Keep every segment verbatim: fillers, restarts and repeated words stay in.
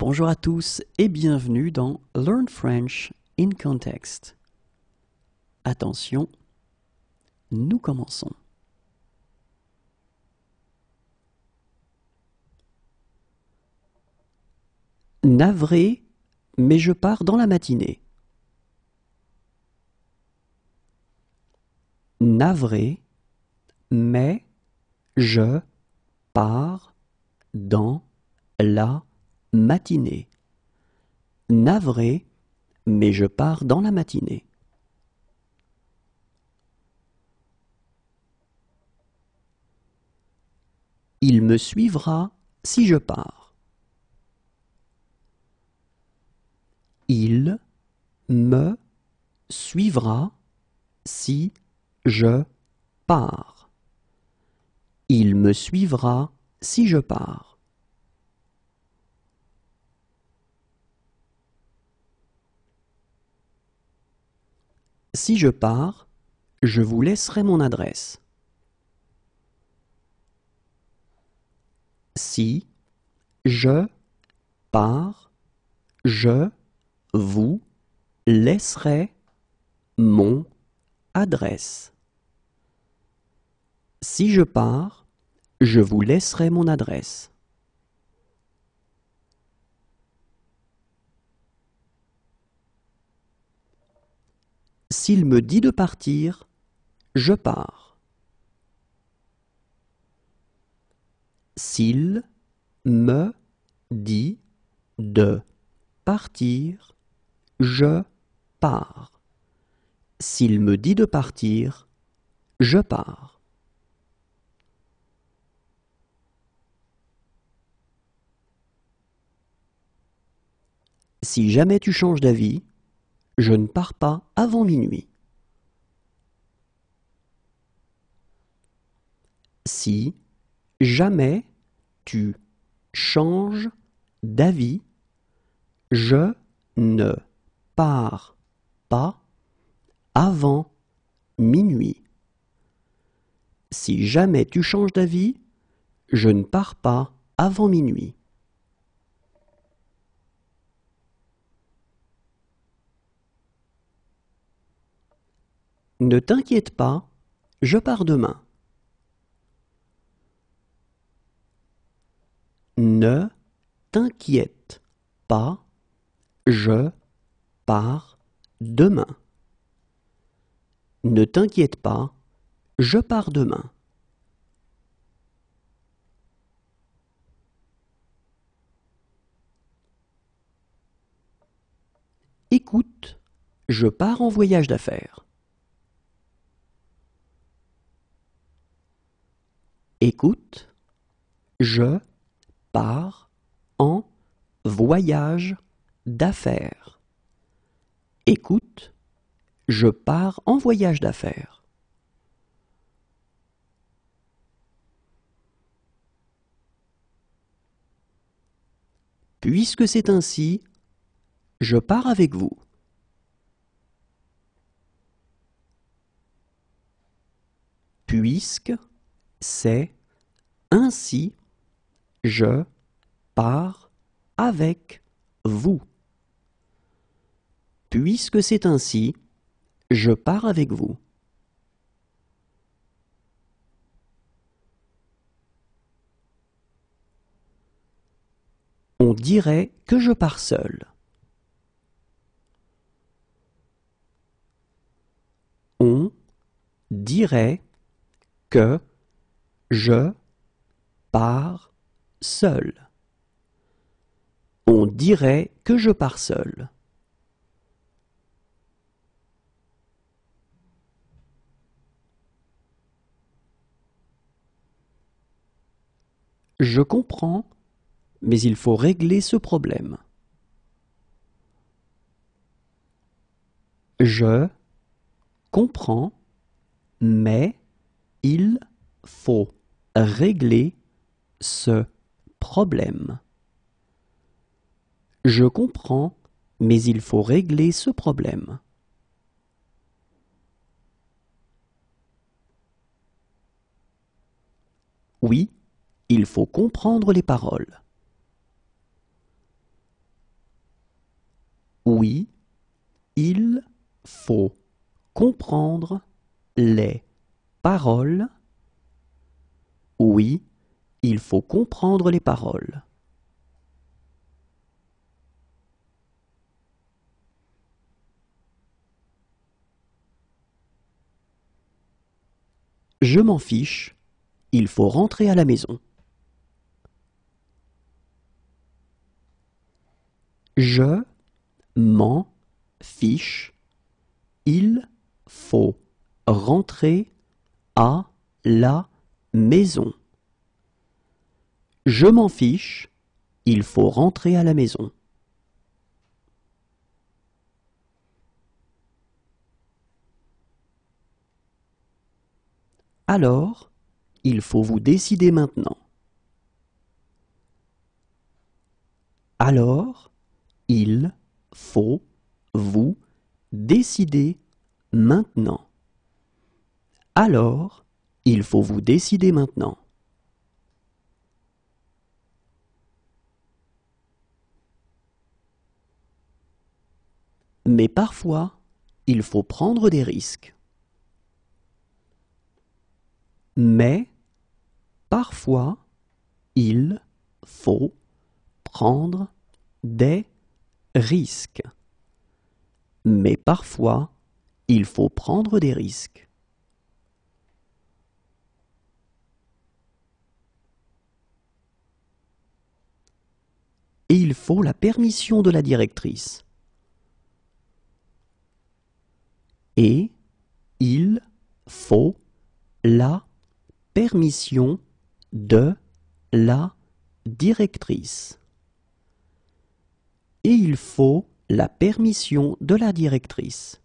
Bonjour à tous et bienvenue dans Learn French in Context. Attention, nous commençons. Navré, mais je pars dans la matinée. Navré, mais je pars dans la matinée. Navré, mais je pars dans la matinée. Il me suivra si je pars. Il me suivra si je pars. Il me suivra si je pars. Si je pars, je vous laisserai mon adresse. Si je pars, je vous laisserai mon adresse. Si je pars, je vous laisserai mon adresse. S'il me dit de partir, je pars. S'il me dit de partir, je pars. S'il me dit de partir, je pars. Si jamais tu changes d'avis, je ne pars pas avant minuit. Si jamais tu changes d'avis, je ne pars pas avant minuit. Si jamais tu changes d'avis, je ne pars pas avant minuit. Ne t'inquiète pas, je pars demain. Ne t'inquiète pas, je pars demain. Ne t'inquiète pas, je pars demain. Écoute, je pars en voyage d'affaires. Écoute, je pars en voyage d'affaires. Écoute, je pars en voyage d'affaires. Puisque c'est ainsi, je pars avec vous. Puisque c'est ainsi, je pars avec vous. Puisque c'est ainsi, je pars avec vous. On dirait que je pars seul. On dirait que je pars seul. On dirait que je pars seul. Je comprends, mais il faut régler ce problème. Je comprends, mais il faut régler ce problème. Je comprends, mais il faut régler ce problème. Oui, il faut comprendre les paroles. Oui, il faut comprendre les paroles. Oui, il faut comprendre les paroles. Je m'en fiche, il faut rentrer à la maison. Je m'en fiche, il faut rentrer à la maison. Je m'en fiche, il faut rentrer à la maison. Alors, il faut vous décider maintenant. Alors, il faut vous décider maintenant. Alors, il faut vous décider maintenant. Mais parfois, il faut prendre des risques. Mais parfois, il faut prendre des risques. Mais parfois, il faut prendre des risques. Et il faut la permission de la directrice. Et il faut la permission de la directrice. Et il faut la permission de la directrice.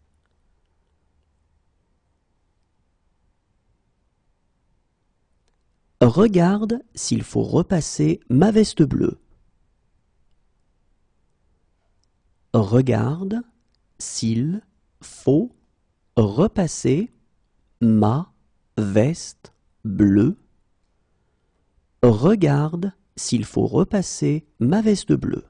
Regarde s'il faut repasser ma veste bleue. Regarde s'il faut repasser ma veste bleue. Regarde s'il faut repasser ma veste bleue.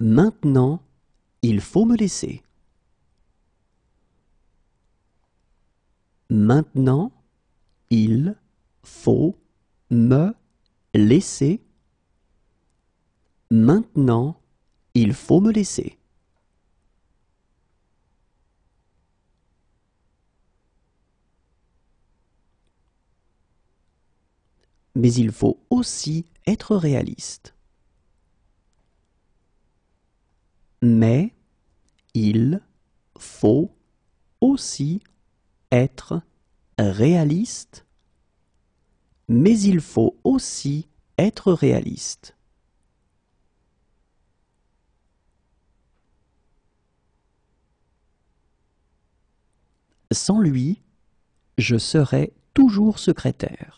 Maintenant, il faut me laisser. Maintenant, il faut me laisser. Maintenant, il faut me laisser. Mais il faut aussi être réaliste. Mais il faut aussi être réaliste. Mais il faut aussi être réaliste. Sans lui, je serai toujours secrétaire.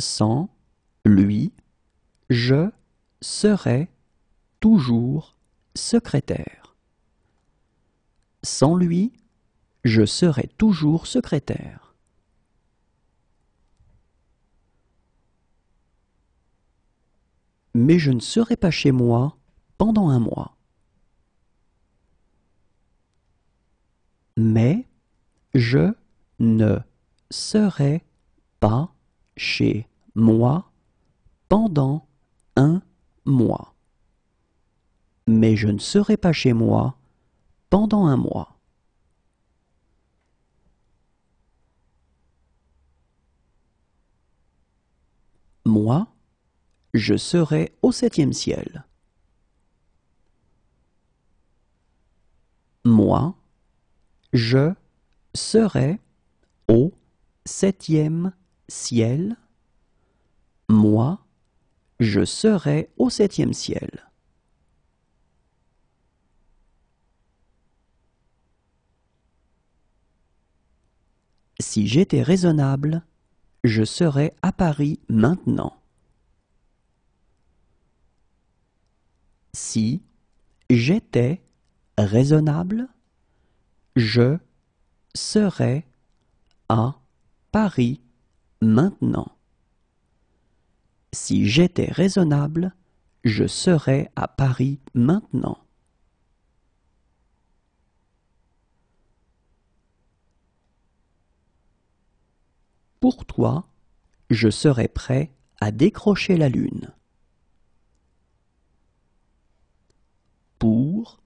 Sans lui, je serai toujours secrétaire. Sans lui, je serai toujours secrétaire. Mais je ne serai pas chez moi pendant un mois. Mais je ne serai pas chez moi pendant un mois. Moi. Mais je ne serai pas chez moi pendant un mois. Moi, je serai au septième ciel. Moi, je serai au septième ciel. Moi, je serai au septième ciel. Si j'étais raisonnable, je serais à Paris maintenant. Si j'étais raisonnable, je serais à Paris maintenant. Si j'étais raisonnable, je serais à Paris maintenant. Pour toi, je serais prêt à décrocher la lune. Pour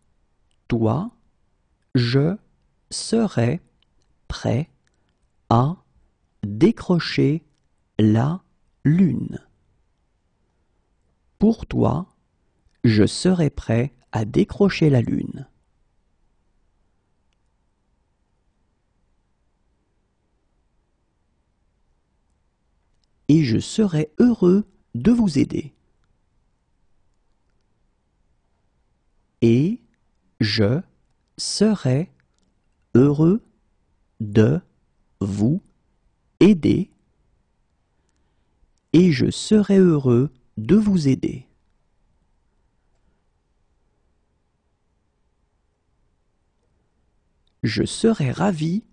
toi, je serais prêt à décrocher la lune. Pour toi, je serais prêt à décrocher la lune. Et je serais heureux de vous aider. Et je serais heureux de vous aider. Et je serais heureux de vous aider. Je serais ravi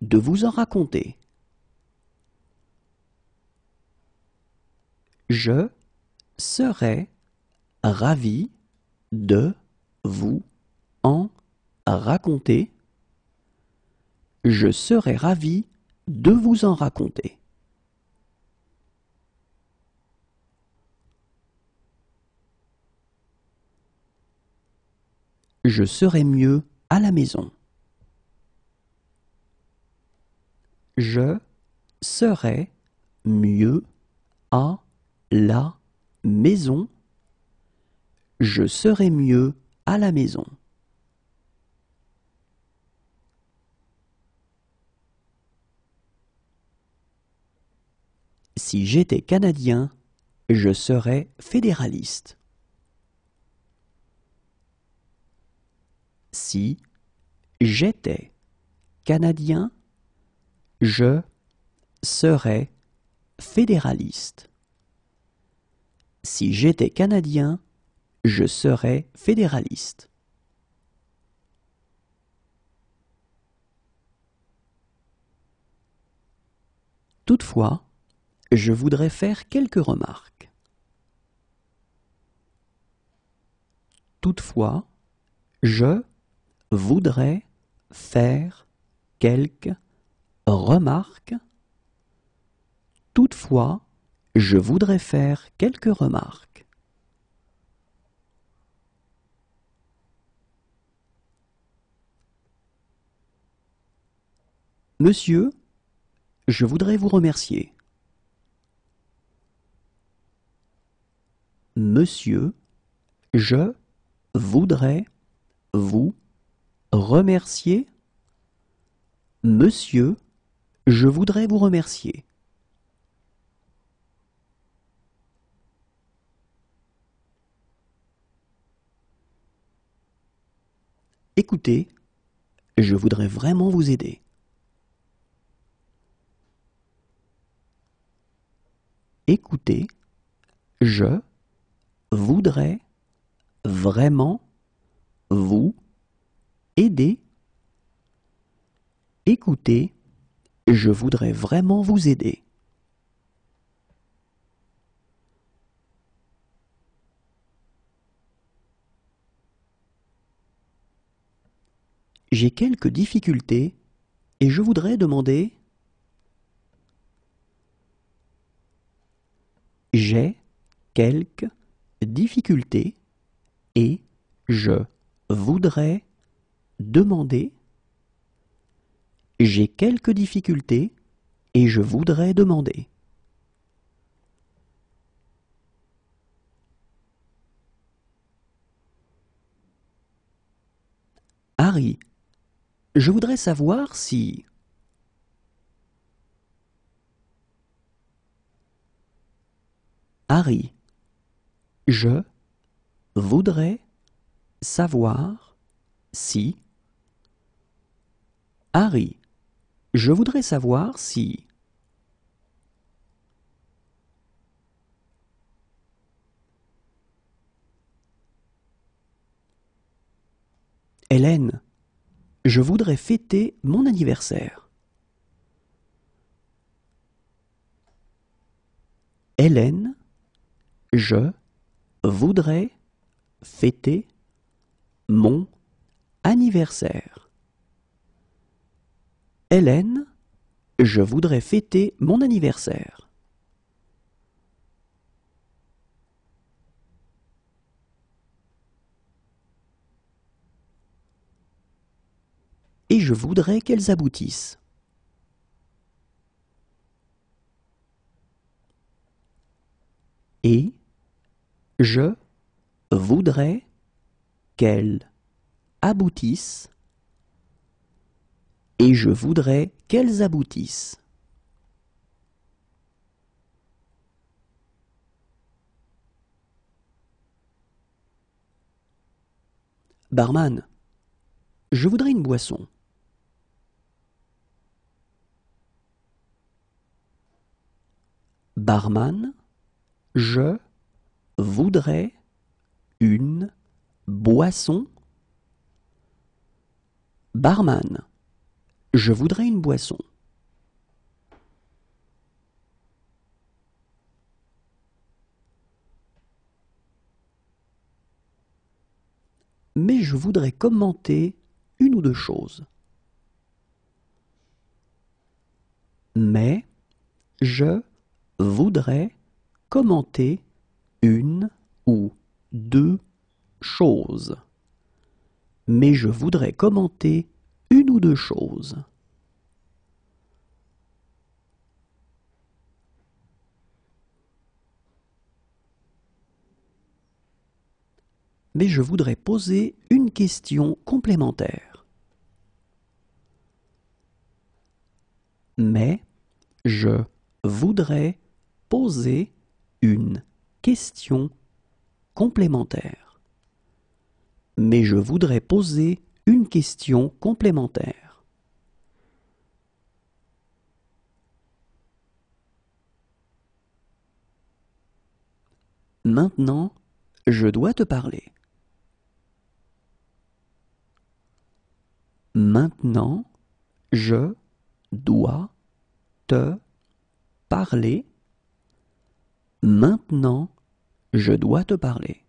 de vous en raconter. Je serais ravi de vous en raconter. Je serais ravi de vous en raconter. Je serais mieux à la maison. Je serais mieux à la maison. Je serais mieux à la maison. Si j'étais Canadien, je serais fédéraliste. Si j'étais Canadien, je serais fédéraliste. Si j'étais Canadien, je serais fédéraliste. Toutefois, je voudrais faire quelques remarques. Toutefois, je voudrais faire quelques remarques. Toutefois, je voudrais faire quelques remarques. Monsieur, je voudrais vous remercier. Monsieur, je voudrais vous remercier. Monsieur, je voudrais vous remercier. Écoutez, je voudrais vraiment vous aider. Écoutez, je voudrais vraiment vous aider. Écoutez, je voudrais vraiment vous aider. J'ai quelques difficultés et je voudrais demander. J'ai quelques difficultés et je voudrais demander. J'ai quelques difficultés et je voudrais demander. Harry, je voudrais savoir si... Harry, je voudrais savoir si... Harry, je voudrais savoir si... Hélène, je voudrais fêter mon anniversaire. Hélène, je voudrais fêter mon anniversaire. Hélène, je voudrais fêter mon anniversaire. Et je voudrais qu'elles aboutissent. Et je voudrais qu'elles aboutissent. Et je voudrais qu'elles aboutissent. Barman, je voudrais une boisson. Barman, je voudrais une boisson. Barman, je voudrais une boisson. Mais je voudrais commenter une ou deux choses. Mais je voudrais commenter une ou deux choses. Mais je voudrais commenter une ou deux choses. Mais je voudrais poser une question complémentaire. Mais je voudrais poser une question complémentaire. Mais je voudrais poser une question complémentaire. Maintenant, je dois te parler. Maintenant, je dois te parler. Maintenant, je dois te parler.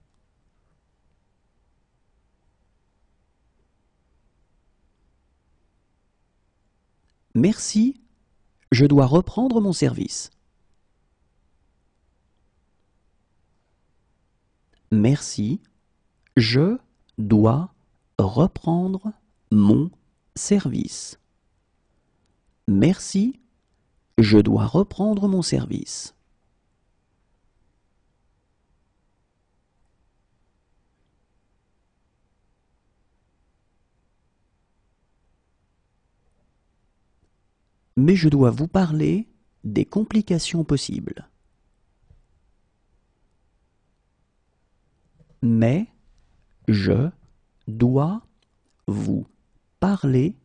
Merci, je dois reprendre mon service. Merci, je dois reprendre mon service. Merci, je dois reprendre mon service. Mais je dois vous parler des complications possibles. Mais je dois vous parler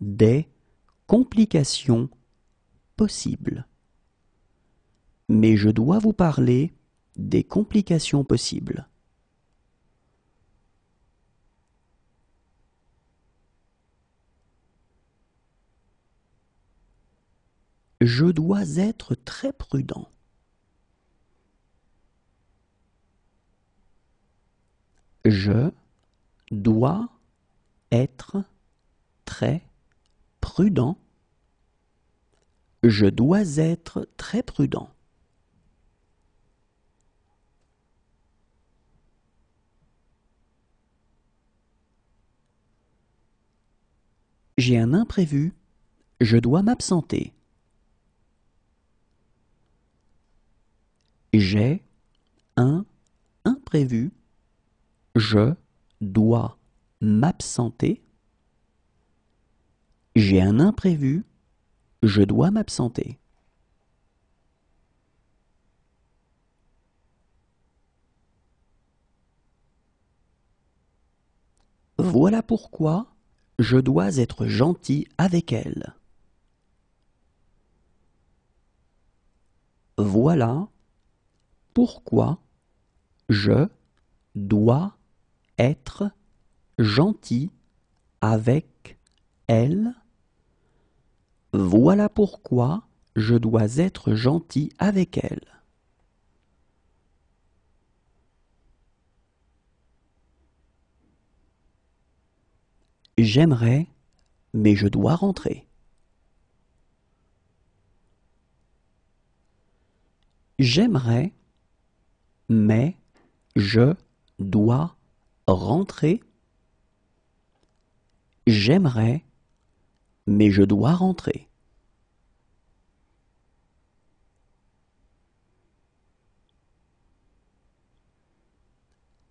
des complications possibles. Mais je dois vous parler des complications possibles. Je dois être très prudent. Je dois être très prudent. Je dois être très prudent. J'ai un imprévu. Je dois m'absenter. J'ai un imprévu. Je dois m'absenter. J'ai un imprévu. Je dois m'absenter. Voilà pourquoi je dois être gentil avec elle. Voilà pourquoi je dois être gentil avec elle. Voilà pourquoi je dois être gentil avec elle. J'aimerais, mais je dois rentrer. J'aimerais, mais je dois rentrer. J'aimerais, mais je dois rentrer.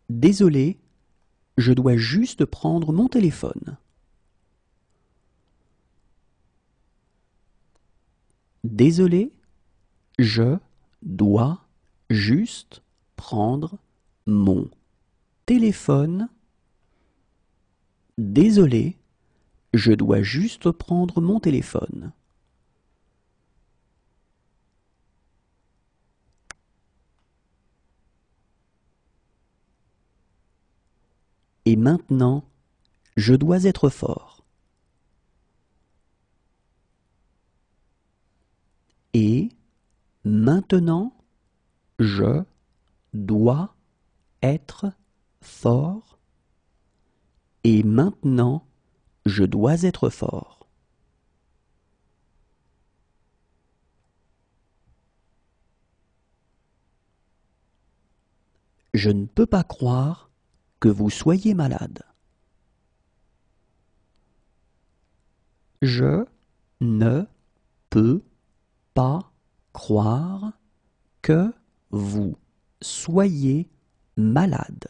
Désolé, je dois juste prendre mon téléphone. Désolé, je dois juste prendre mon téléphone. Désolé, je dois juste prendre mon téléphone. Et maintenant, je dois être fort. Et maintenant, je dois être fort. Et maintenant, je dois être fort. Je ne peux pas croire que vous soyez malade. Je ne peux pas croire que vous soyez malade.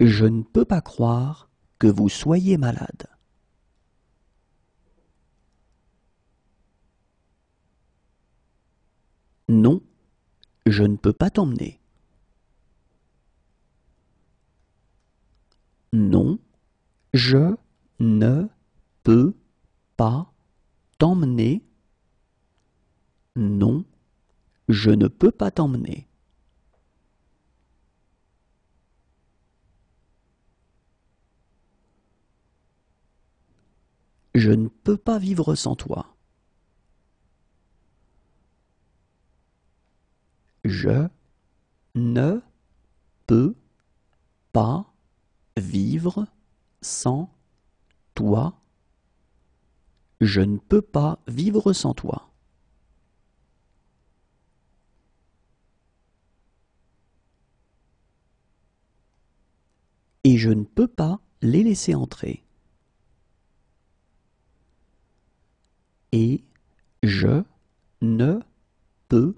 Je ne peux pas croire que vous soyez malade. Non, je ne peux pas t'emmener. Non, je ne peux pas t'emmener. Non, je ne peux pas t'emmener. Je ne peux pas vivre sans toi. Je ne peux pas vivre sans toi. Je ne peux pas vivre sans toi. Et je ne peux pas les laisser entrer. Et je ne peux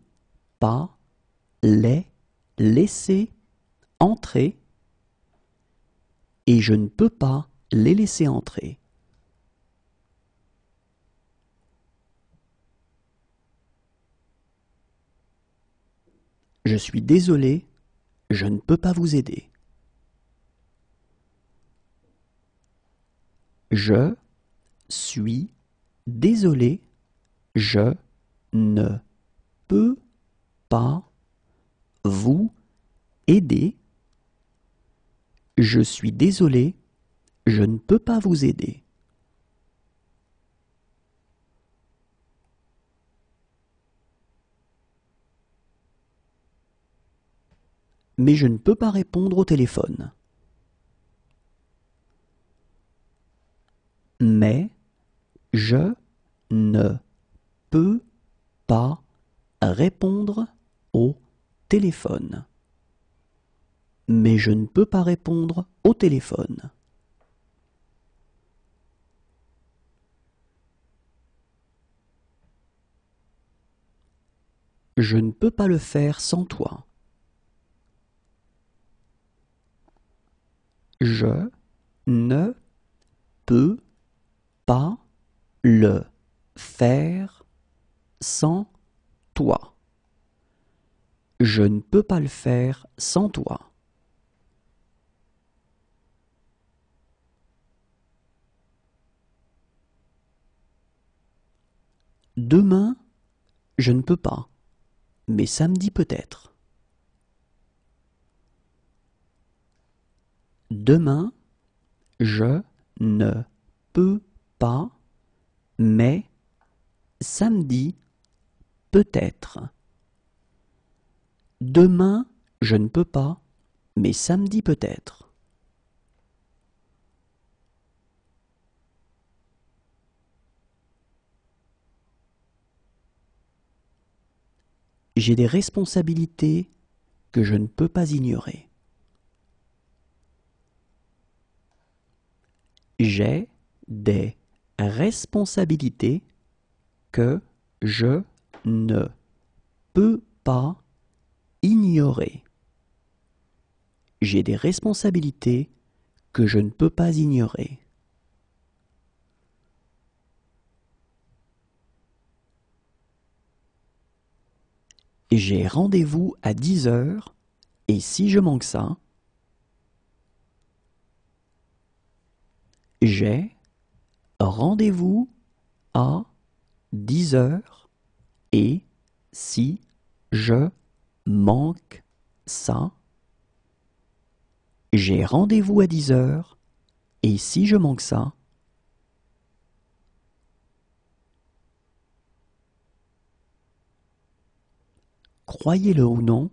pas les laisser entrer. Et je ne peux pas les laisser entrer. Je suis désolé, je ne peux pas vous aider. Je suis désolé, je ne peux pas vous aider. Je suis désolé, je ne peux pas vous aider. Mais je ne peux pas répondre au téléphone. Mais je ne peux pas répondre au téléphone. Mais je ne peux pas répondre au téléphone. Je ne peux pas le faire sans toi. Je ne peux pas le faire sans toi. Je ne peux pas le faire sans toi. Demain, je ne peux pas, mais samedi peut-être. Demain, je ne peux pas, mais samedi peut-être. Demain, je ne peux pas, mais samedi peut-être. J'ai des responsabilités que je ne peux pas ignorer. J'ai des responsabilités que je ne peux pas ignorer. J'ai des responsabilités que je ne peux pas ignorer. J'ai rendez-vous à dix heures et si je manque ça, j'ai rendez-vous à dix heures et si je manque ça, j'ai rendez-vous à dix heures et si je manque ça, croyez-le ou non,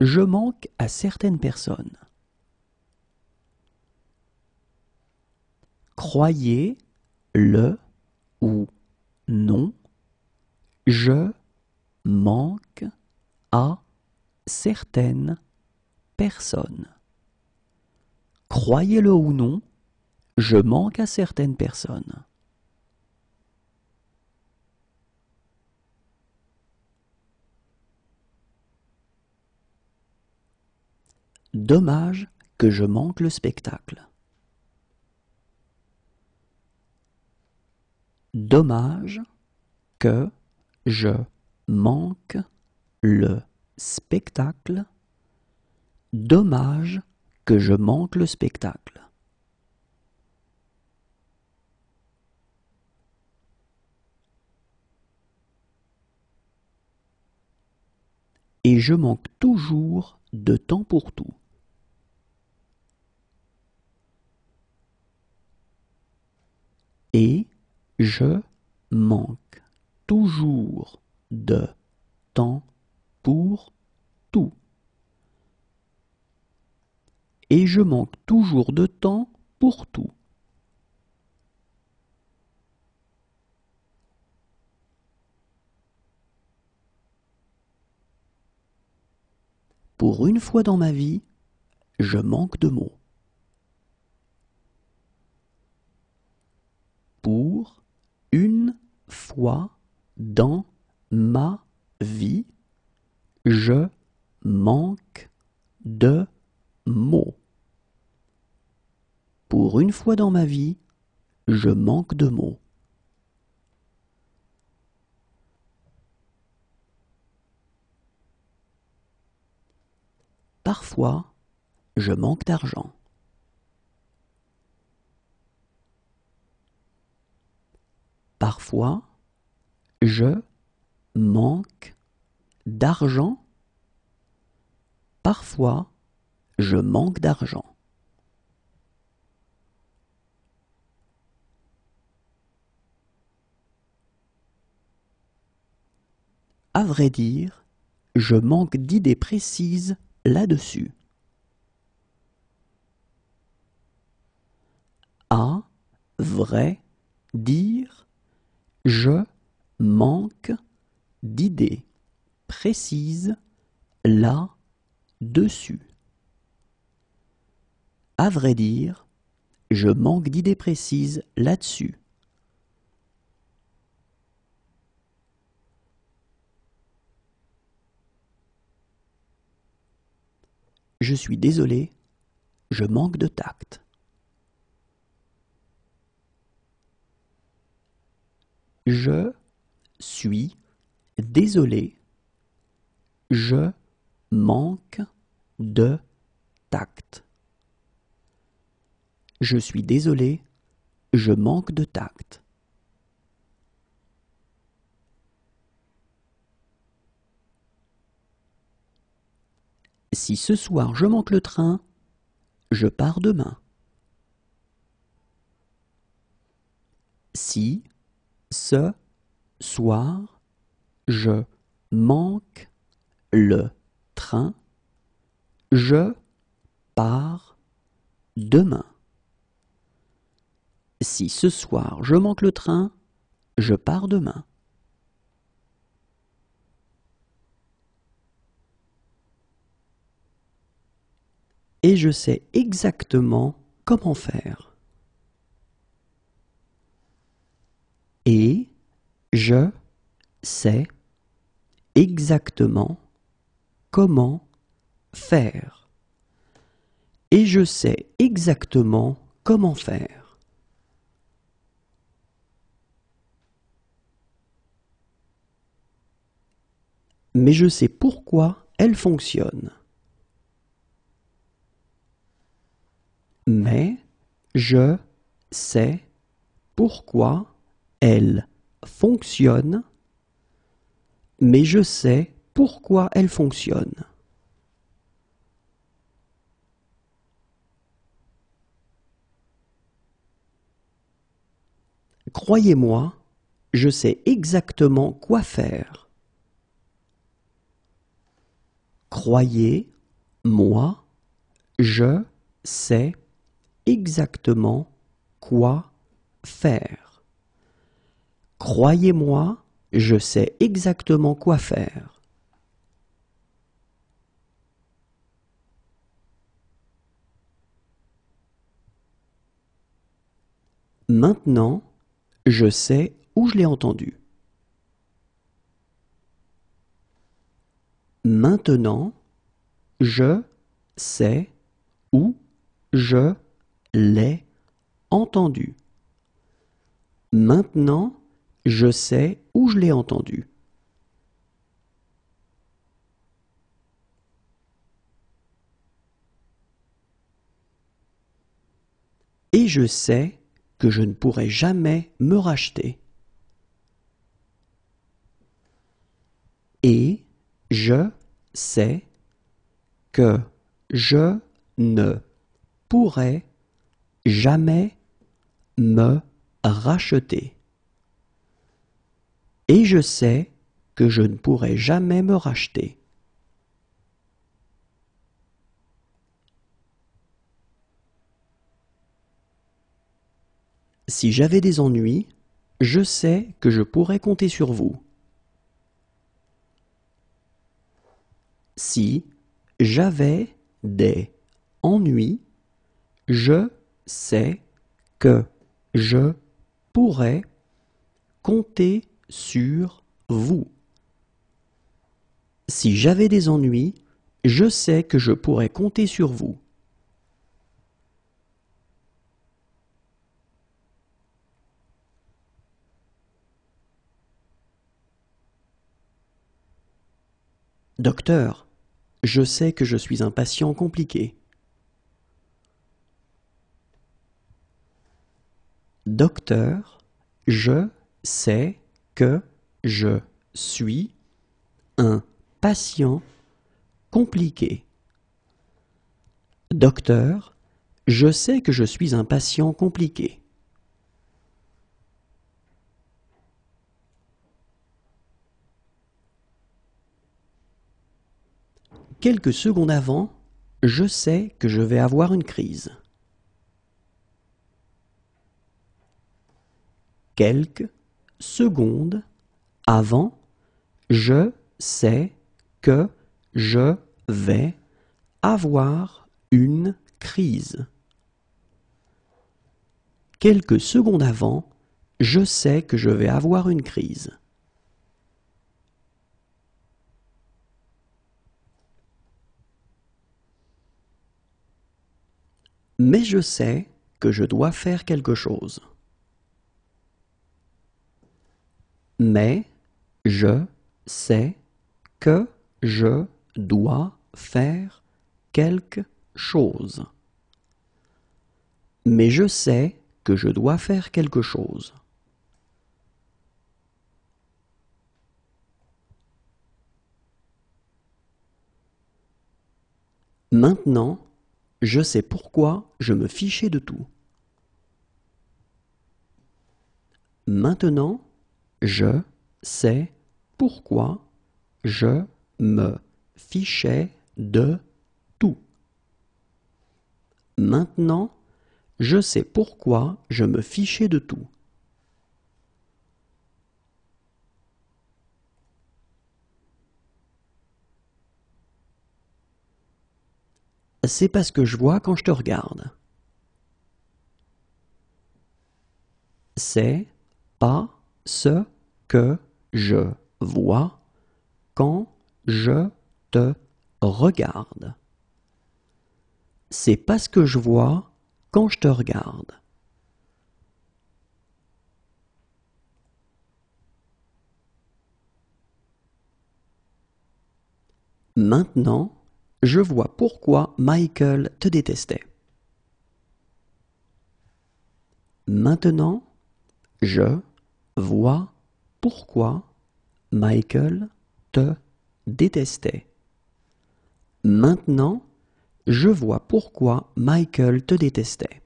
je manque à certaines personnes. Croyez-le ou non, je manque à certaines personnes. Croyez-le ou non, je manque à certaines personnes. Dommage que je manque le spectacle. Dommage que je manque le spectacle. Dommage que je manque le spectacle. Et je manque toujours de temps pour tout. Et je manque toujours de temps pour tout. Et je manque toujours de temps pour tout. Pour une fois dans ma vie, je manque de mots. Pour une fois dans ma vie, je manque de mots. Pour une fois dans ma vie, je manque de mots. Parfois, je manque d'argent. Parfois, je manque d'argent. Parfois, je manque d'argent. À vrai dire, je manque d'idées précises là-dessus. À vrai dire, je manque d'idées précises là-dessus. À vrai dire, je manque d'idées précises là-dessus. Je suis désolé, je manque de tact. Je suis désolé, je manque de tact. Je suis désolé, je manque de tact. Si ce soir je manque le train, je pars demain. Si ce soir je manque le train, je pars demain. Si ce soir je manque le train, je pars demain. et je sais exactement comment faire. Et je sais exactement comment faire. Et je sais exactement comment faire. Mais je sais pourquoi elle fonctionne. Mais je sais pourquoi elle fonctionne, mais je sais pourquoi elle fonctionne. Croyez-moi, je sais exactement quoi faire. Croyez-moi, je sais exactement quoi faire. Croyez-moi, je sais exactement quoi faire. Maintenant, je sais où je l'ai entendu. Maintenant, je sais où je l'ai entendu. Maintenant, je sais où je l'ai entendu. Et je sais que je ne pourrai jamais me racheter. Et je sais que je ne pourrai jamais me racheter. Et je sais que je ne pourrai jamais me racheter. Si j'avais des ennuis, je sais que je pourrais compter sur vous. Si j'avais des ennuis, je sais que je pourrais compter sur vous. Si j'avais des ennuis, je sais que je pourrais compter sur vous. Docteur, je sais que je suis un patient compliqué. Docteur, je sais que je suis un patient compliqué. Docteur, je sais que je suis un patient compliqué. Quelques secondes avant, je sais que je vais avoir une crise. Quelques secondes avant, je sais que je vais avoir une crise. Quelques secondes avant, je sais que je vais avoir une crise. Mais je sais que je dois faire quelque chose. Mais je sais que je dois faire quelque chose. Mais je sais que je dois faire quelque chose. Maintenant, je sais pourquoi je me fichais de tout. Maintenant, je sais pourquoi je me fichais de tout. Maintenant, je sais pourquoi je me fichais de tout. C'est parce que je vois quand je te regarde. C'est pas ce que je vois quand je te regarde. C'est pas ce que je vois quand je te regarde. Maintenant, je vois pourquoi Michael te détestait. Maintenant, je vois pourquoi Michael te détestait. Maintenant, je vois pourquoi Michael te détestait.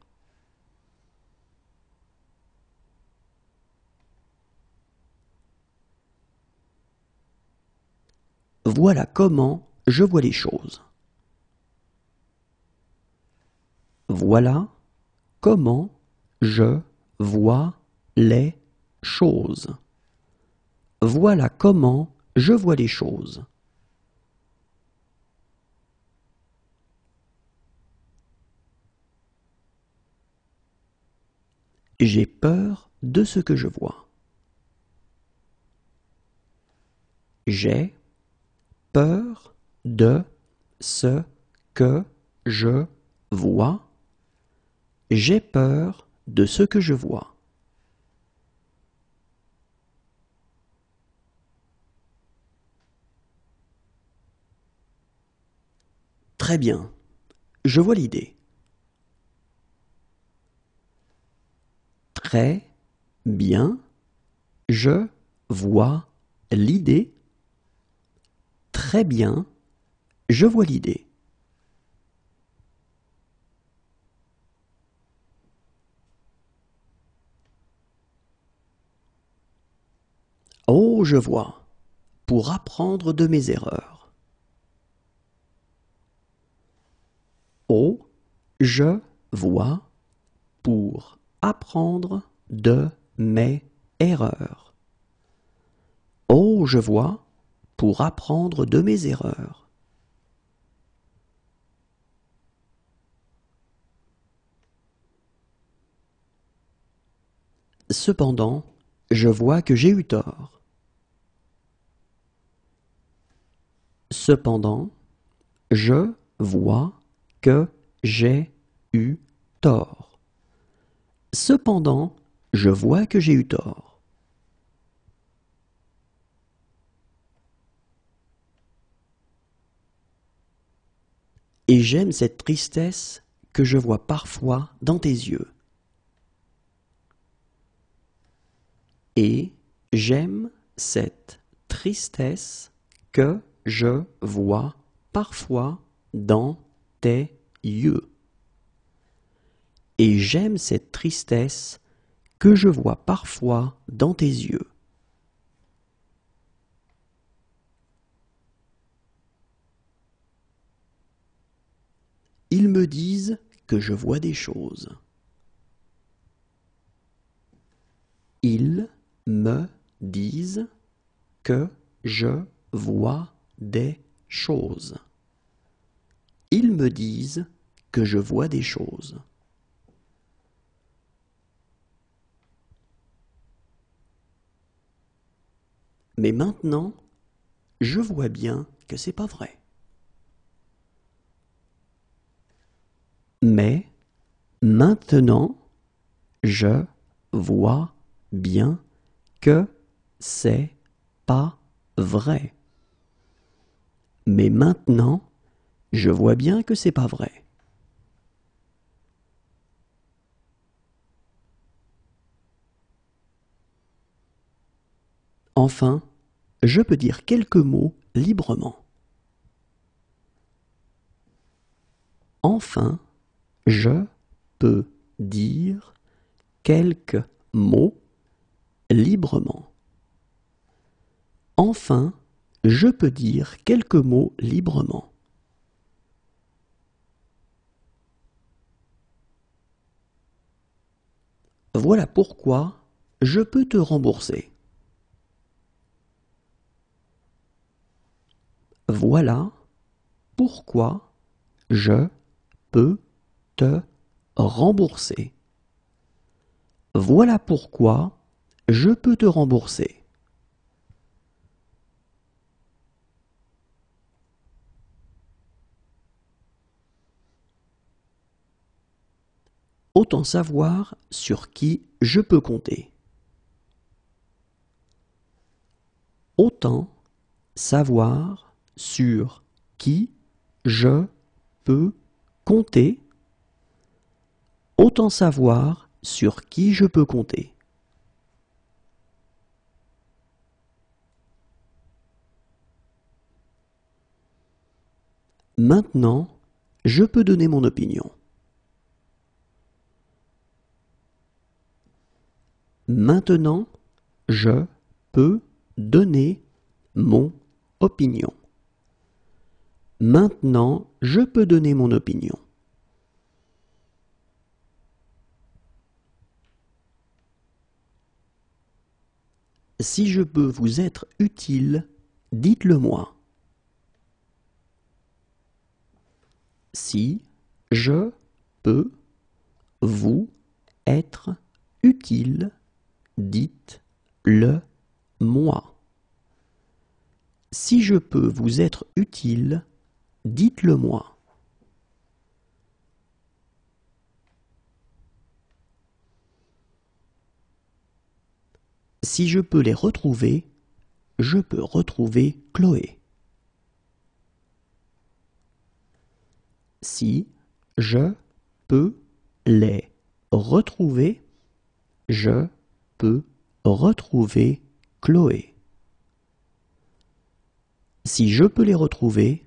Voilà comment je vois les choses. Voilà comment je vois les choses. Voilà comment je vois les choses. J'ai peur de ce que je vois. J'ai peur de ce que je vois. J'ai peur de ce que je vois. Très bien, je vois l'idée. Très bien, je vois l'idée. Très bien, je vois l'idée. Oh, je vois, pour apprendre de mes erreurs. Oh, je vois, pour apprendre de mes erreurs. Oh, je vois, pour apprendre de mes erreurs. Cependant, je vois que j'ai eu tort. Cependant, je vois que j'ai eu tort. Cependant, je vois que j'ai eu tort. Et j'aime cette tristesse que je vois parfois dans tes yeux. Et j'aime cette tristesse que je vois parfois dans tes yeux. Et j'aime cette tristesse que je vois parfois dans tes yeux. Ils me disent que je vois des choses. Ils me disent que je vois des choses. Ils me disent que je vois des choses. Mais maintenant, je vois bien que c'est pas vrai. Mais maintenant, je vois bien que c'est pas vrai. Mais maintenant, je vois bien que c'est pas vrai. Enfin, je peux dire quelques mots librement. Enfin, je peux dire quelques mots librement. Enfin, je peux dire quelques mots librement. Voilà pourquoi je peux te rembourser. Voilà pourquoi je peut te rembourser. Voilà pourquoi je peux te rembourser. Autant savoir sur qui je peux compter. Autant savoir sur qui je peux compter. Autant savoir sur qui je peux compter. Maintenant, je peux donner mon opinion. Maintenant, je peux donner mon opinion. Maintenant, je peux donner mon opinion. Si je peux vous être utile, dites-le-moi. Si je peux vous être utile, dites-le-moi. Si je peux vous être utile, dites-le-moi. Si je peux les retrouver, je peux retrouver Chloé. Si je peux les retrouver, je peux retrouver Chloé. Si je peux les retrouver,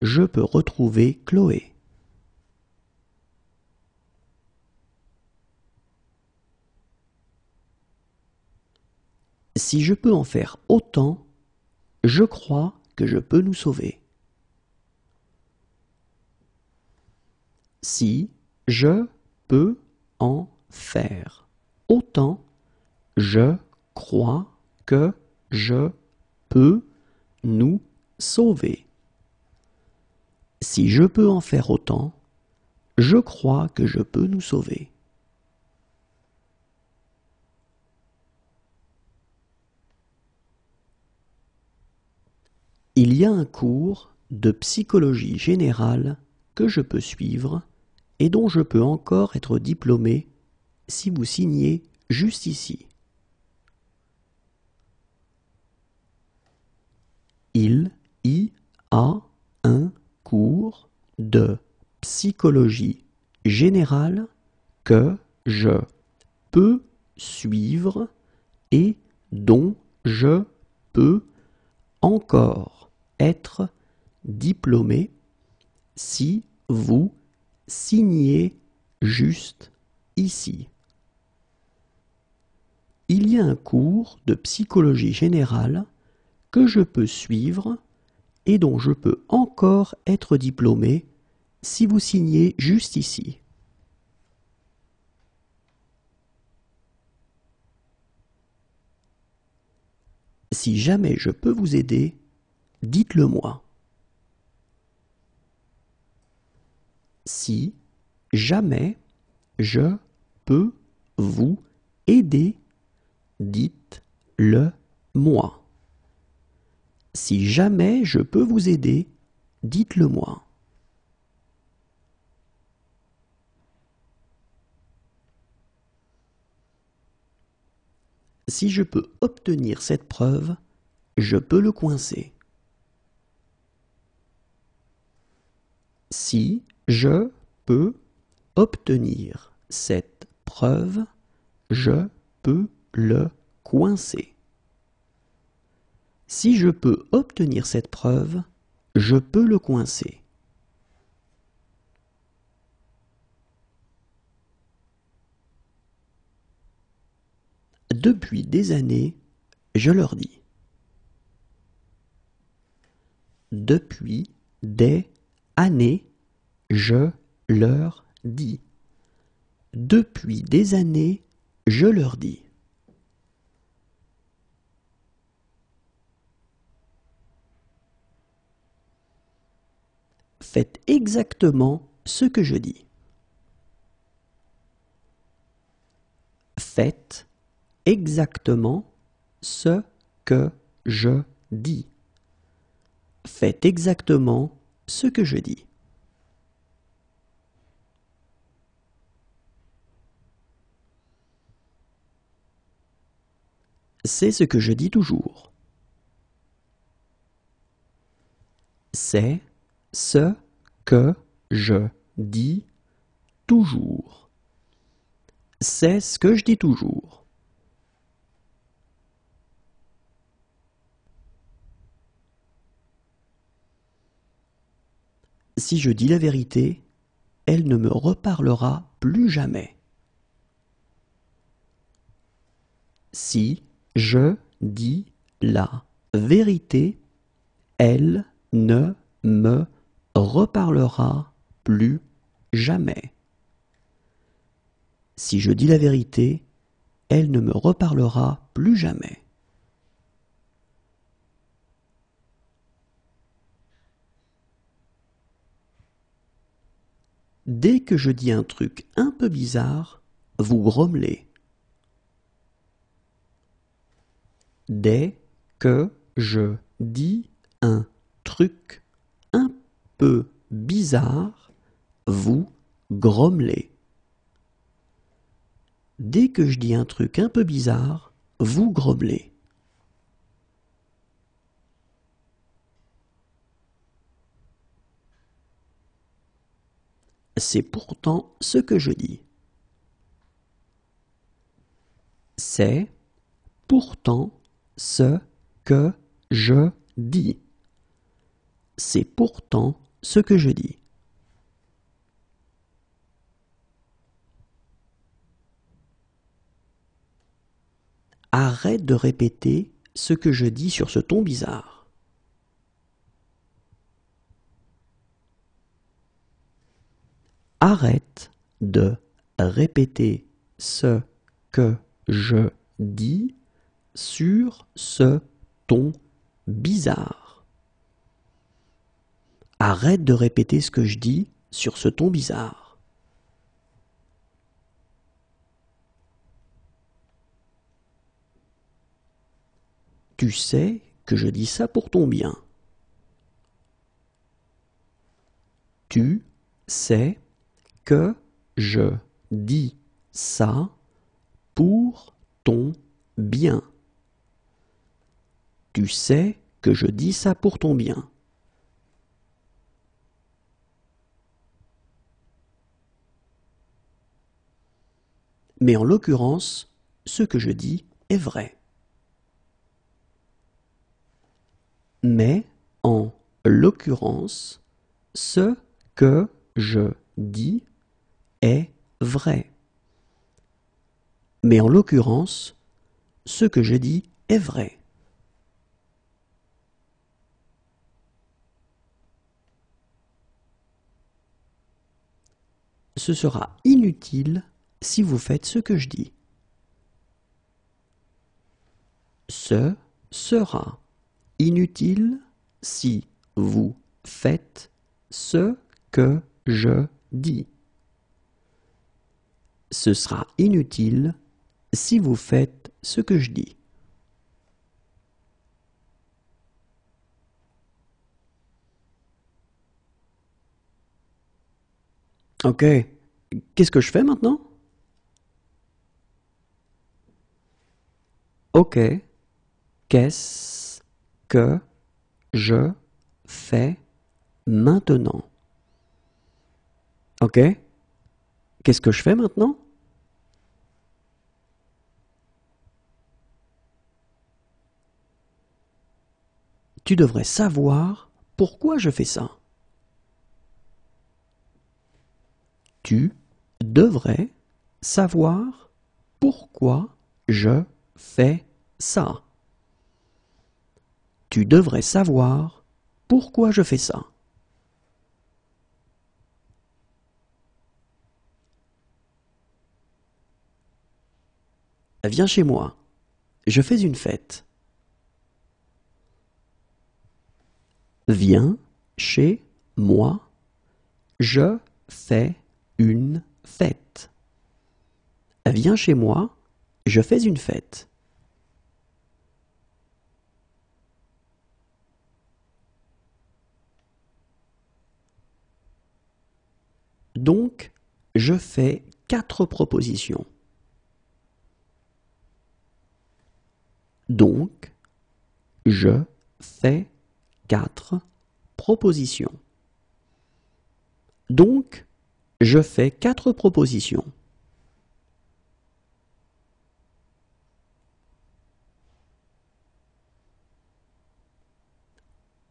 je peux retrouver Chloé. Si je peux en faire autant, je crois que je peux nous sauver. Si je peux en faire autant, je crois que je peux nous sauver. Si je peux en faire autant, je crois que je peux nous sauver. Il y a un cours de psychologie générale que je peux suivre et dont je peux encore être diplômé si vous signez juste ici. Il y a un cours de psychologie générale que je peux suivre et dont je peux encore être diplômé si vous signez juste ici. Il y a un cours de psychologie générale que je peux suivre et dont je peux encore être diplômé si vous signez juste ici. Si jamais je peux vous aider, dites-le-moi. Si jamais je peux vous aider, dites-le-moi. Si jamais je peux vous aider, dites-le-moi. Si je peux obtenir cette preuve, je peux le coincer. Si je peux obtenir cette preuve, je peux le coincer. Si je peux obtenir cette preuve, je peux le coincer. Depuis des années, je leur dis. Depuis des années, je leur dis. Depuis des années, je leur dis. Faites exactement ce que je dis. Faites exactement ce que je dis. Faites exactement ce que je dis. C'est ce que je dis toujours. C'est ce que je dis toujours. C'est ce que je dis toujours. Si je dis la vérité, elle ne me reparlera plus jamais. Si je dis la vérité, elle ne me reparlera plus jamais. Si je dis la vérité, elle ne me reparlera plus jamais. Dès que je dis un truc un peu bizarre, vous grommelez. Dès que je dis un truc un peu bizarre, vous grommelez. Dès que je dis un truc un peu bizarre, vous grommelez. C'est pourtant ce que je dis. C'est pourtant ce que je dis. C'est pourtant ce que je dis. Arrête de répéter ce que je dis sur ce ton bizarre. Arrête de répéter ce que je dis sur ce ton bizarre. Arrête de répéter ce que je dis sur ce ton bizarre. Tu sais que je dis ça pour ton bien. Tu sais que je dis ça pour ton bien. Tu sais que je dis ça pour ton bien. Mais en l'occurrence, ce que je dis est vrai. Mais, en l'occurrence, ce que je dis est vrai. Mais en l'occurrence, ce que je dis est vrai. Ce sera inutile si vous faites ce que je dis. Ce sera inutile si vous faites ce que je dis. Ce sera inutile si vous faites ce que je dis. Ok, qu'est-ce que je fais maintenant? Ok, qu'est-ce que je fais maintenant? Ok? Qu'est-ce que je fais maintenant? Tu devrais savoir pourquoi je fais ça. Tu devrais savoir pourquoi je fais ça. Tu devrais savoir pourquoi je fais ça. Viens chez moi, je fais une fête. Viens chez moi, je c'est une fête. Viens chez moi, je fais une fête. Donc, je fais quatre propositions. Donc, je fais quatre propositions. Donc, je fais quatre propositions.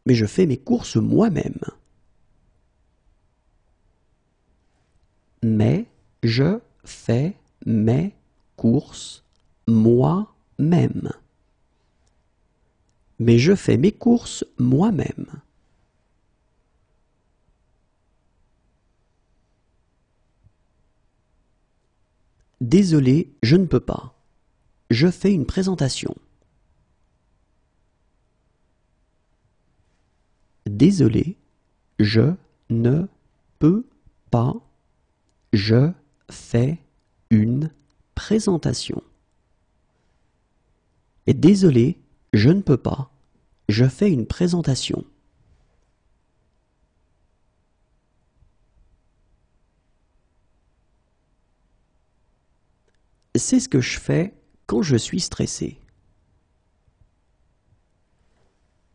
Mais je fais mes courses moi-même. Mais je fais mes courses moi-même. Mais je fais mes courses moi-même. Désolé, je ne peux pas. Je fais une présentation. Désolé, je ne peux pas. Je fais une présentation. Et désolé, je ne peux pas. Je fais une présentation. C'est ce que je fais quand je suis stressé.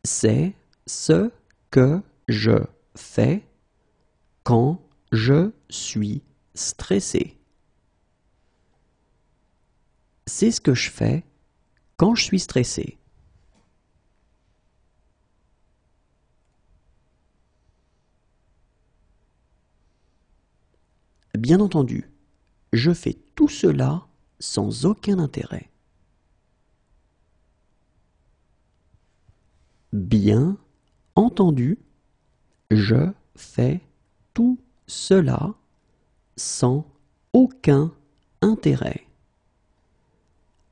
C'est ce que je fais quand je suis stressé. C'est ce que je fais quand je suis stressé. Bien entendu, je fais tout cela sans aucun intérêt. Bien entendu, je fais tout cela sans aucun intérêt.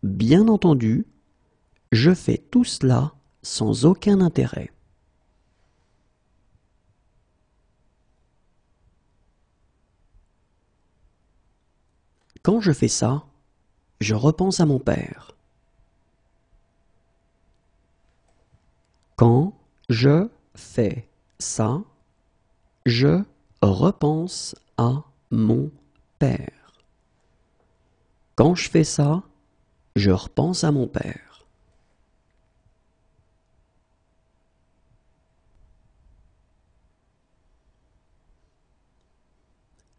Bien entendu, je fais tout cela sans aucun intérêt. Quand je fais ça, je repense à mon père. Quand je fais ça, je repense à mon père. Quand je fais ça, je repense à mon père.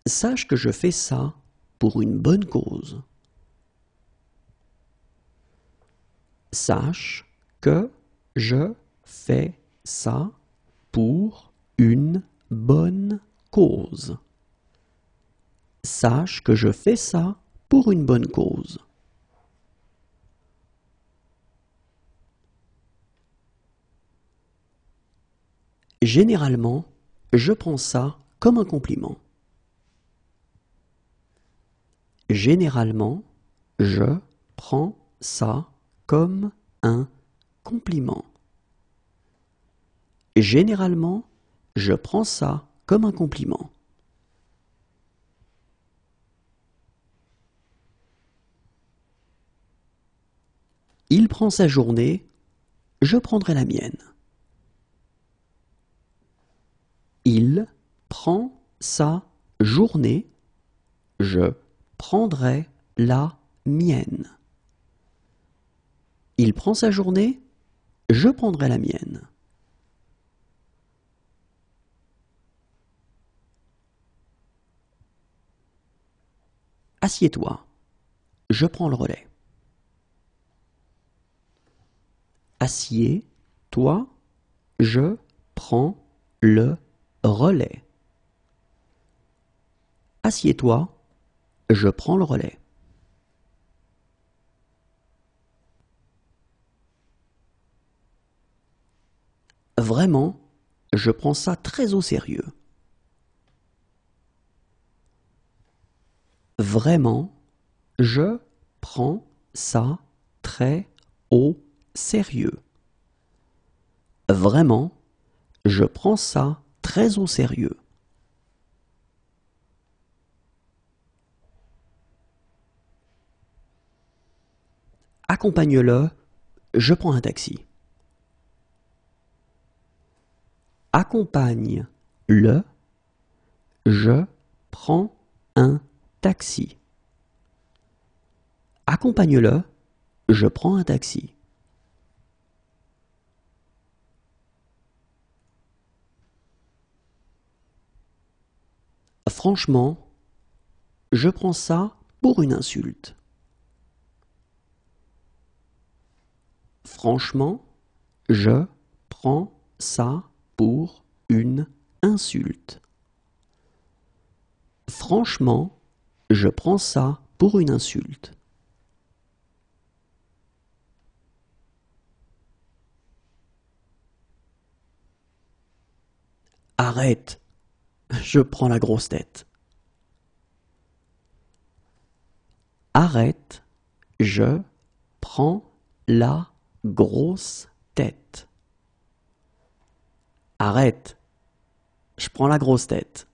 Sache que je fais ça pour une bonne cause. Sache que je fais ça pour une bonne cause. Sache que je fais ça pour une bonne cause. Généralement, je prends ça comme un compliment. Généralement, je prends ça comme un compliment. Généralement, je prends ça comme un compliment. Il prend sa journée, je prendrai la mienne. Il prend sa journée, je prendrai la mienne. Il prend sa journée, je prendrai la mienne. Assieds-toi, je prends le relais. Assieds-toi, je prends le relais. Assieds-toi, je prends le relais. Vraiment, je prends ça très au sérieux. Vraiment, je prends ça très au sérieux. Vraiment, je prends ça très au sérieux. Accompagne-le, je prends un taxi. Accompagne-le, je prends un taxi. Accompagne-le, je prends un taxi. Franchement, je prends ça pour une insulte. Franchement, je prends ça pour une insulte. Franchement, je prends ça pour une insulte. Arrête, je prends la grosse tête. Arrête, je prends la grosse tête. Arrête, je prends la grosse tête.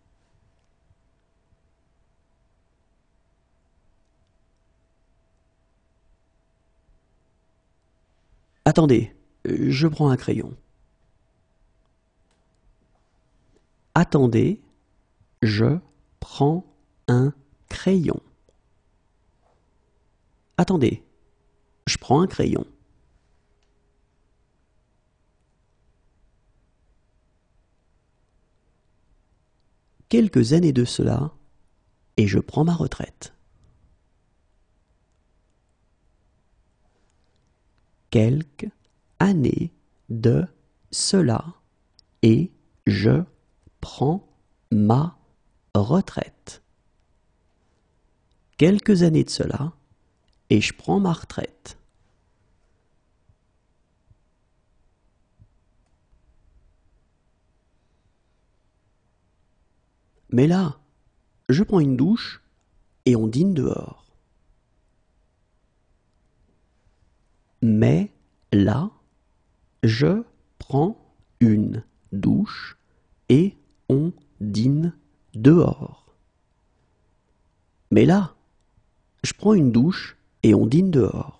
Attendez, je prends un crayon. Attendez, je prends un crayon. Attendez, je prends un crayon. Quelques années de cela, et je prends ma retraite. Quelques années de cela, et je prends ma retraite. Quelques années de cela, et je prends ma retraite. Mais là, je prends une douche et on dîne dehors. Mais là, je prends une douche et on dîne dehors. Mais là, je prends une douche et on dîne dehors.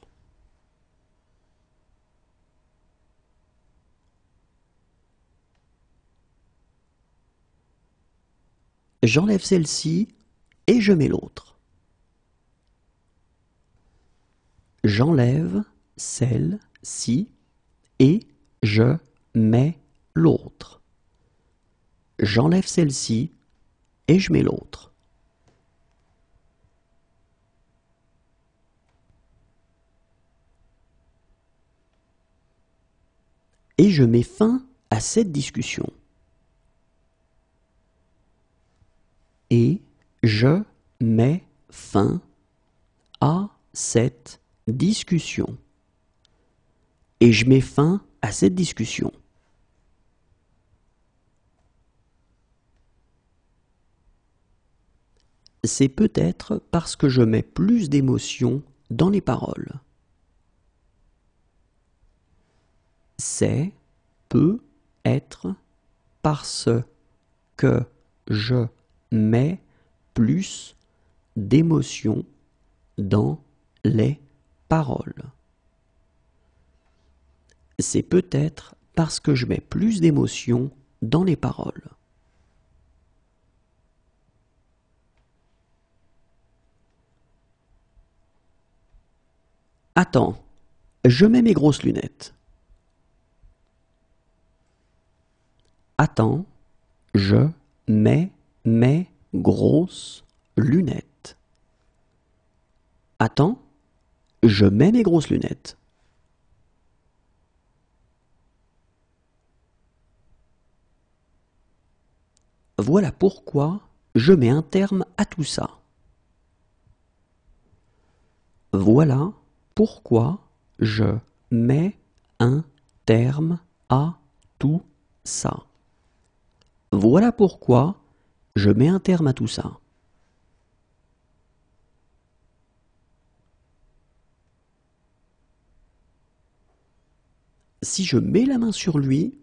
J'enlève celle-ci et je mets l'autre. J'enlève celle-ci et je mets l'autre. J'enlève celle-ci et je mets l'autre. Et je mets fin à cette discussion. Et je mets fin à cette discussion. Et je mets fin à cette discussion. C'est peut-être parce que je mets plus d'émotion dans les paroles. C'est peut-être parce que je mais plus d'émotion dans les paroles. C'est peut-être parce que je mets plus d'émotion dans les paroles. Attends, je mets mes grosses lunettes. Attends, je mets mes grosses lunettes. Attends, je mets mes grosses lunettes. Voilà pourquoi je mets un terme à tout ça. Voilà pourquoi je mets un terme à tout ça. Voilà pourquoi je mets un terme à tout ça. Si je mets la main sur lui,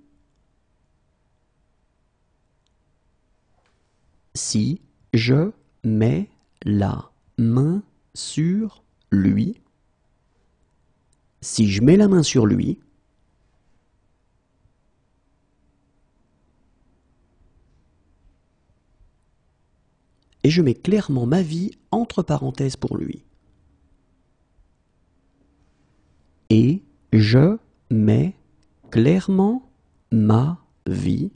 si je mets la main sur lui, Si je mets la main sur lui, et je mets clairement ma vie entre parenthèses pour lui. Et je mets clairement ma vie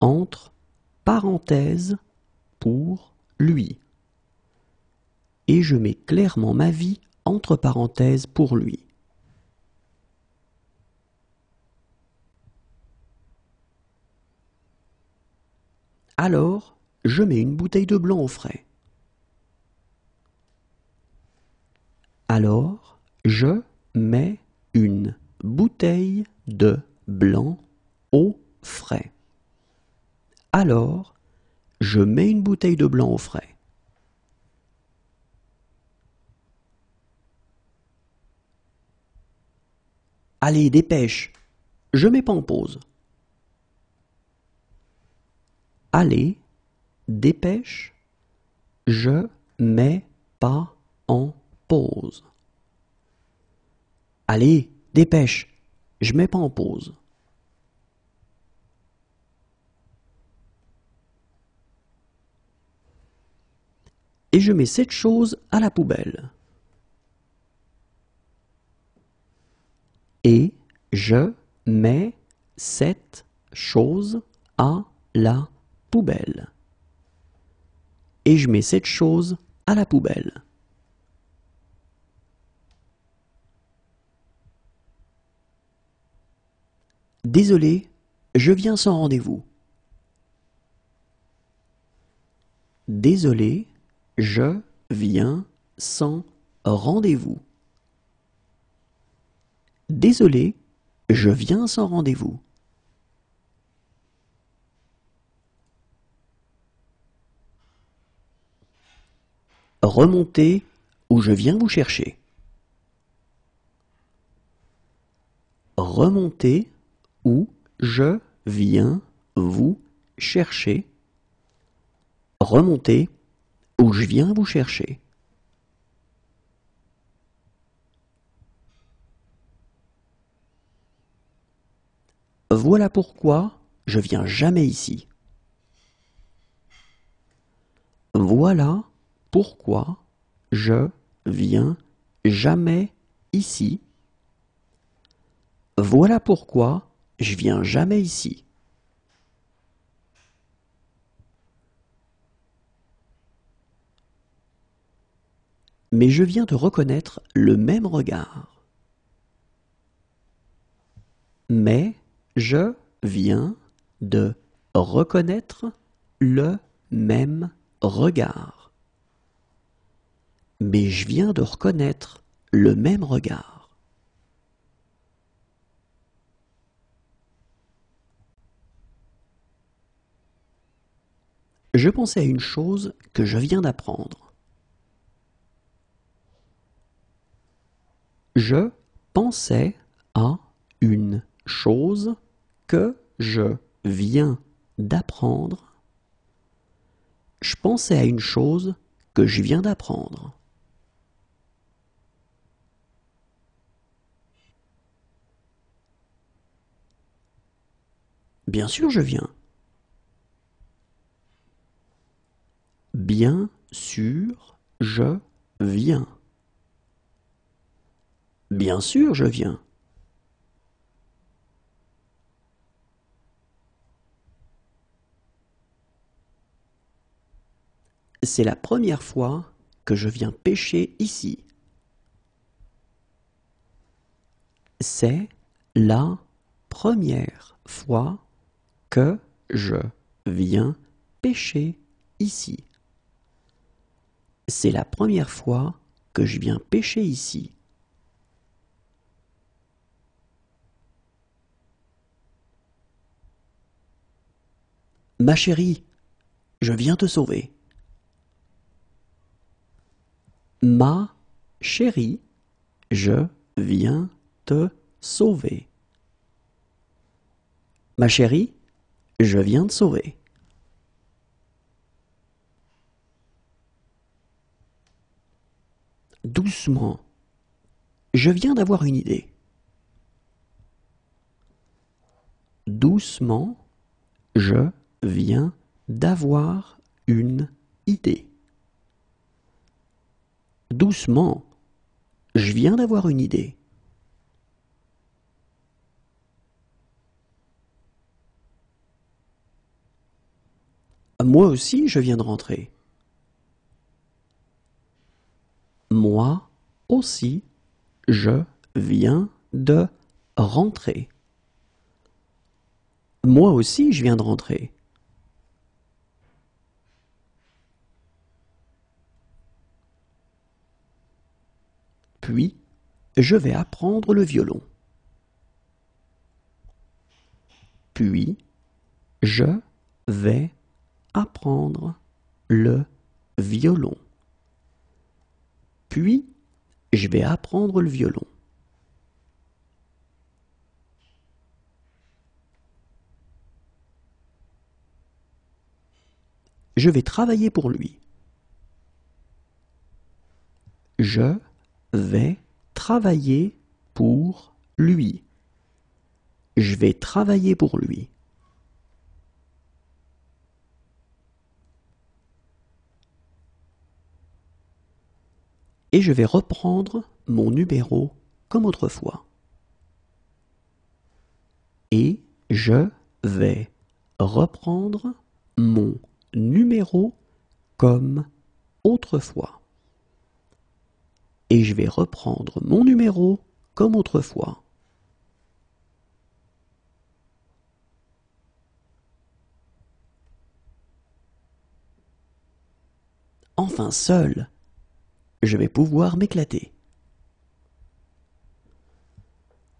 entre parenthèses pour lui. Et je mets clairement ma vie entre parenthèses pour lui. Alors, je mets une bouteille de blanc au frais. Alors, je mets une bouteille de blanc au frais. Alors, je mets une bouteille de blanc au frais. Allez, dépêche, je mets pas en pause. Allez, dépêche, je mets pas en pause. Allez, dépêche, je mets pas en pause. Et je mets cette chose à la poubelle. Et je mets cette chose à la poubelle. Et je mets cette chose à la poubelle. Désolé, je viens sans rendez-vous. Désolé, je viens sans rendez-vous. Désolé, je viens sans rendez-vous. Remontez ou je viens vous chercher. Remontez ou je viens vous chercher. Remontez ou je viens vous chercher. Voilà pourquoi je viens jamais ici. Voilà pourquoi je viens jamais ici. Voilà pourquoi je viens jamais ici. Mais je viens de reconnaître le même regard. Mais je viens de reconnaître le même regard. Mais je viens de reconnaître le même regard. Je pensais à une chose que je viens d'apprendre. Je pensais à une chose que je viens d'apprendre. Je pensais à une chose que je viens d'apprendre. Bien sûr, je viens. Bien sûr, je viens. Bien sûr, je viens. C'est la première fois que je viens pêcher ici. C'est la première fois que je viens pêcher ici. C'est la première fois que je viens pêcher ici. Ma chérie, je viens te sauver. Ma chérie, je viens te sauver. Ma chérie, je viens te sauver. Doucement, Je viens d'avoir une idée. Doucement, je viens d'avoir une idée. Doucement, je viens d'avoir une idée. Moi aussi, je viens de rentrer. Moi aussi, je viens de rentrer. Moi aussi, je viens de rentrer. Puis, je vais apprendre le violon. Puis, je vais apprendre le violon. Puis, je vais apprendre le violon. Je vais travailler pour lui. Je vais travailler pour lui. Je vais travailler pour lui. Et je vais reprendre mon numéro comme autrefois. Et je vais reprendre mon numéro comme autrefois. Et je vais reprendre mon numéro comme autrefois. Enfin seul, je vais pouvoir m'éclater.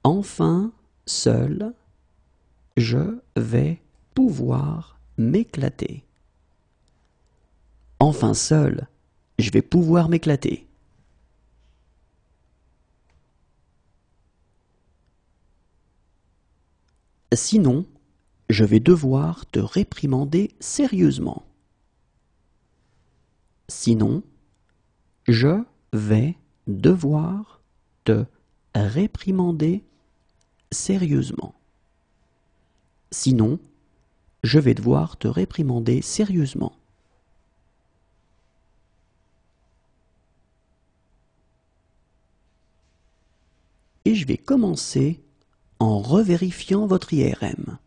Enfin seul, je vais pouvoir m'éclater. Enfin seul, je vais pouvoir m'éclater. Sinon, je vais devoir te réprimander sérieusement. Sinon, je vais devoir te réprimander sérieusement. Sinon, je vais devoir te réprimander sérieusement. Et je vais commencer en revérifiant votre I R M.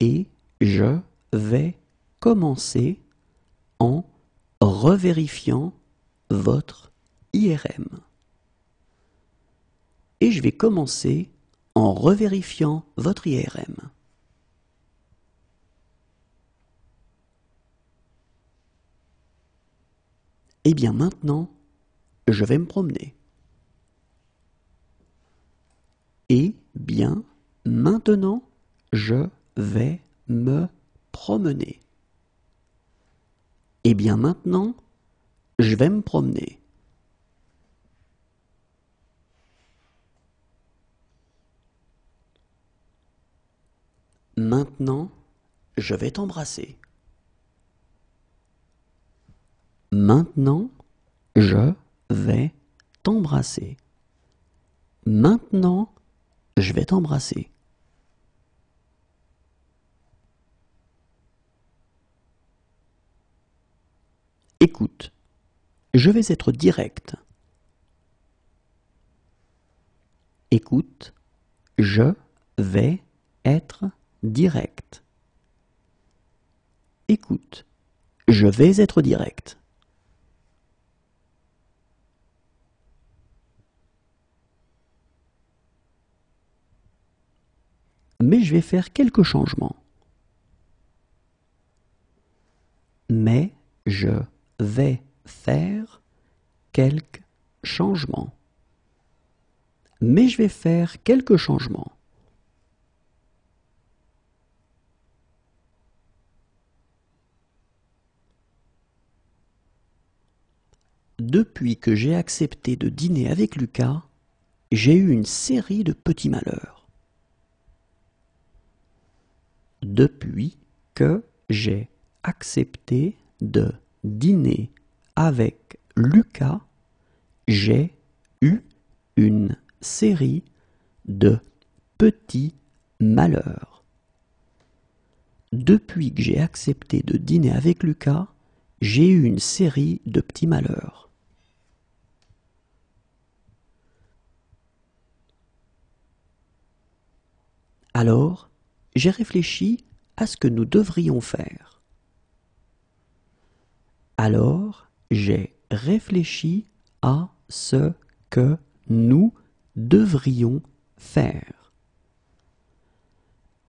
Et je vais commencer en revérifiant votre I R M. Et je vais commencer en revérifiant votre I R M. Et bien maintenant, je vais me promener. Et bien maintenant, je vais me promener. Et bien maintenant, je vais me promener. Maintenant, je vais t'embrasser. Maintenant, je vais t'embrasser. Maintenant, je vais t'embrasser. Écoute, je vais être direct. Écoute, je vais être direct. Écoute, je vais être direct. Mais je vais faire quelques changements. Mais je vais faire quelques changements. Mais je vais faire quelques changements. Depuis que j'ai accepté de dîner avec Lucas, j'ai eu une série de petits malheurs. Depuis que j'ai accepté de dîner avec Lucas, J'ai eu une série de petits malheurs. Depuis que j'ai accepté de dîner avec Lucas, j'ai eu une série de petits malheurs. Alors, j'ai réfléchi à ce que nous devrions faire. Alors, j'ai réfléchi à ce que nous devrions faire.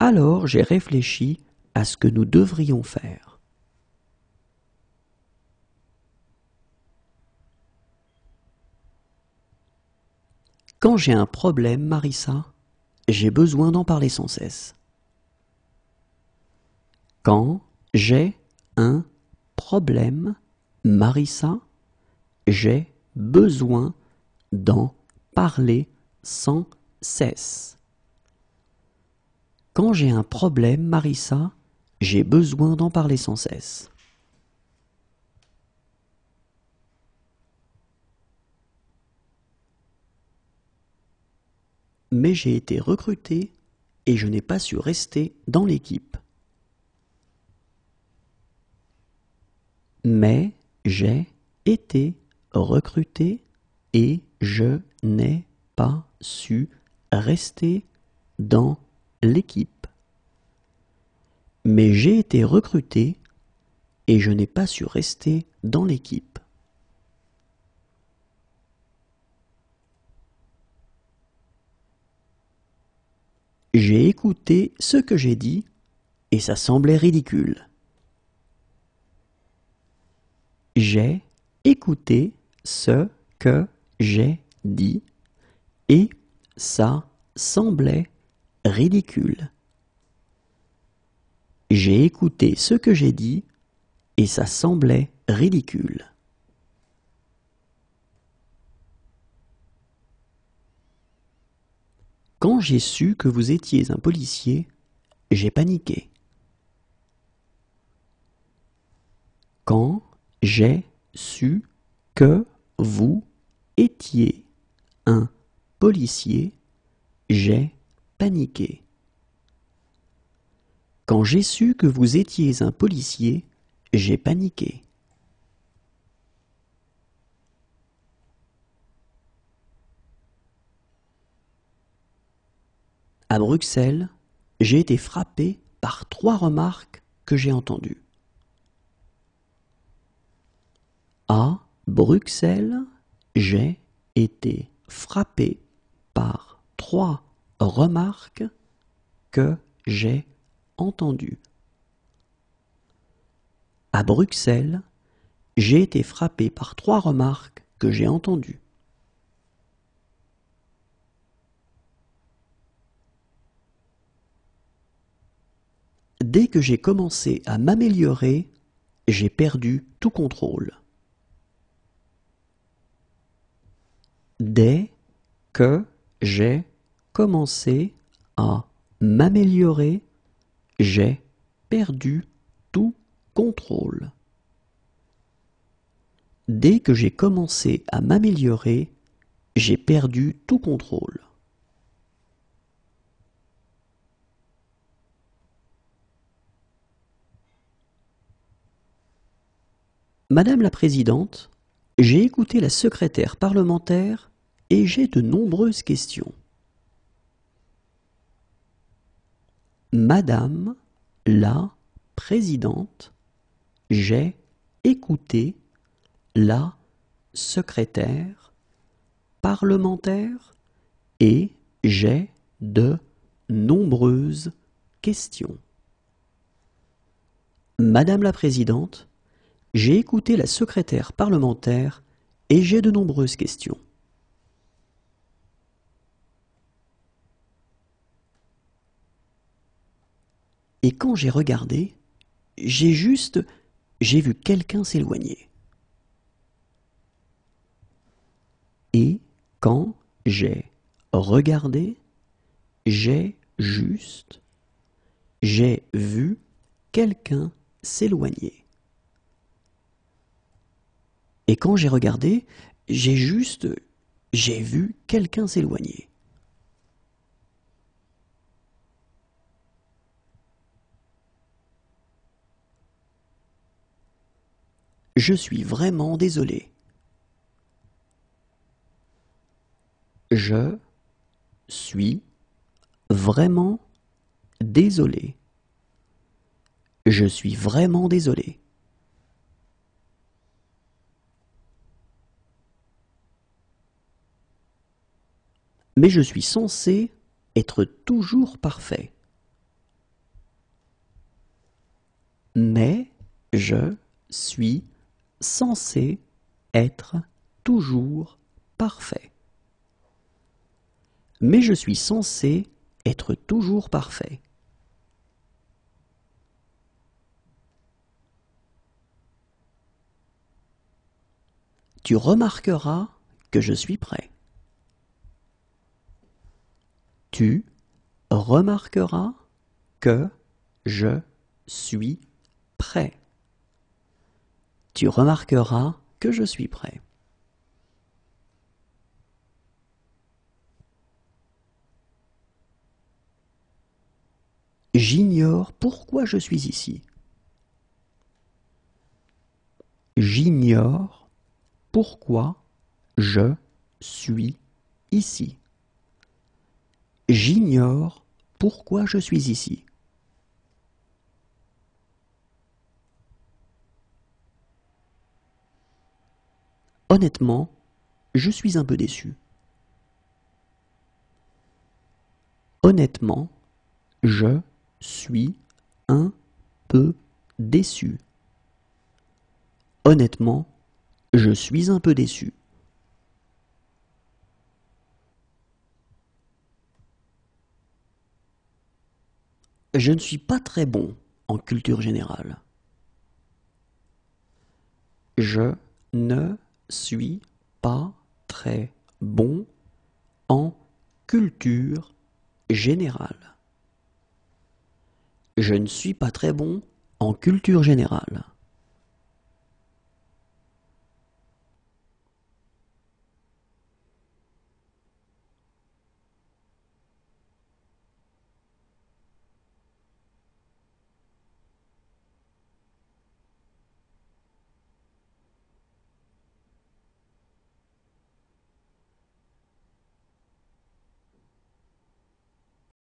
Alors, j'ai réfléchi à ce que nous devrions faire. Quand j'ai un problème, Marissa, j'ai besoin d'en parler sans cesse. Quand j'ai un problème, Marissa, j'ai besoin d'en parler sans cesse. Quand j'ai un problème, Marissa, j'ai besoin d'en parler sans cesse. Mais j'ai été recruté et je n'ai pas su rester dans l'équipe. Mais j'ai été recruté et je n'ai pas su rester dans l'équipe. Mais j'ai été recruté et je n'ai pas su rester dans l'équipe. J'ai écouté ce que j'ai dit et ça semblait ridicule. J'ai écouté ce que j'ai dit et ça semblait ridicule. J'ai écouté ce que j'ai dit et ça semblait ridicule. Quand j'ai su que vous étiez un policier, j'ai paniqué. Quand j'ai su que vous étiez un policier, j'ai paniqué. Quand j'ai su que vous étiez un policier, j'ai paniqué. À Bruxelles, j'ai été frappé par trois remarques que j'ai entendues. À Bruxelles, j'ai été frappé par trois remarques que j'ai entendues. À Bruxelles, j'ai été frappé par trois remarques que j'ai entendues. Dès que j'ai commencé à m'améliorer, j'ai perdu tout contrôle. Dès que j'ai commencé à m'améliorer, j'ai perdu tout contrôle. Dès que j'ai commencé à m'améliorer, j'ai perdu tout contrôle. Madame la Présidente, j'ai écouté la secrétaire parlementaire et j'ai de nombreuses questions. Madame la Présidente, j'ai écouté la secrétaire parlementaire et j'ai de nombreuses questions. Madame la Présidente, j'ai écouté la secrétaire parlementaire et j'ai de nombreuses questions. Et quand j'ai regardé, j'ai juste... j'ai vu quelqu'un s'éloigner. Et quand j'ai regardé, j'ai juste... j'ai vu quelqu'un s'éloigner. Et quand j'ai regardé, J'ai juste... J'ai vu quelqu'un s'éloigner. Je suis vraiment désolé. Je suis vraiment désolé. Je suis vraiment désolé. Mais je suis censé être toujours parfait. Mais je suis censé être toujours parfait. Mais je suis censé être toujours parfait. Tu remarqueras que je suis prêt. Tu remarqueras que je suis prêt. Tu remarqueras que je suis prêt. J'ignore pourquoi je suis ici. J'ignore pourquoi je suis ici. J'ignore pourquoi je suis ici. Honnêtement, je suis un peu déçu. Honnêtement, je suis un peu déçu. Honnêtement, je suis un peu déçu. Je ne suis pas très bon en culture générale. Je ne suis pas très bon en culture générale. Je ne suis pas très bon en culture générale.